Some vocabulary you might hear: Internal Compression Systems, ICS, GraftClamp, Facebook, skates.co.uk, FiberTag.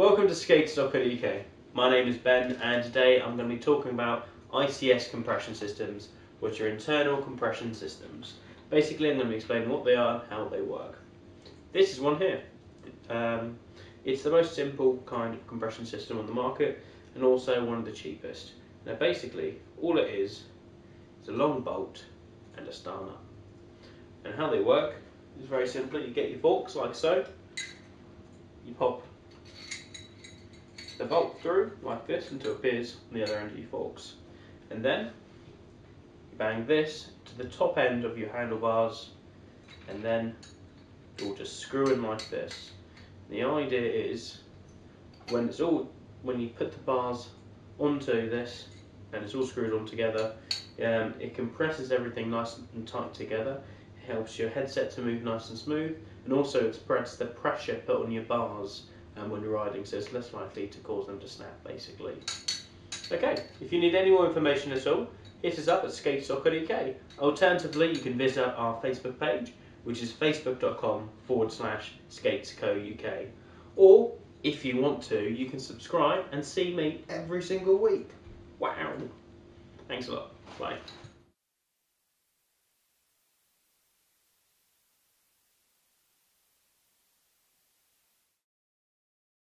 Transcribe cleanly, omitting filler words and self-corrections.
Welcome to skates.co.uk. My name is Ben and today I'm going to be talking about ICS compression systems, which are internal compression systems. Basically I'm going to be explaining what they are and how they work. This is one here. It's the most simple kind of compression system on the market and also one of the cheapest. Now basically all it is a long bolt and a star nut. And how they work is very simple. You get your forks like so, you pop the bolt through like this until it appears on the other end of your forks, and then you bang this to the top end of your handlebars, and then it will just screw in like this. And the idea is when you put the bars onto this and it's all screwed on together, it compresses everything nice and tight together. It helps your headset to move nice and smooth, and also it spreads the pressure put on your bars when you're riding, so it's less likely to cause them to snap, basically. Okay, if you need any more information at all, hit us up at skates.co.uk. Alternatively, you can visit our Facebook page, which is facebook.com/skatesco.uk. Or, if you want to, you can subscribe and see me every single week. Wow! Thanks a lot. Bye.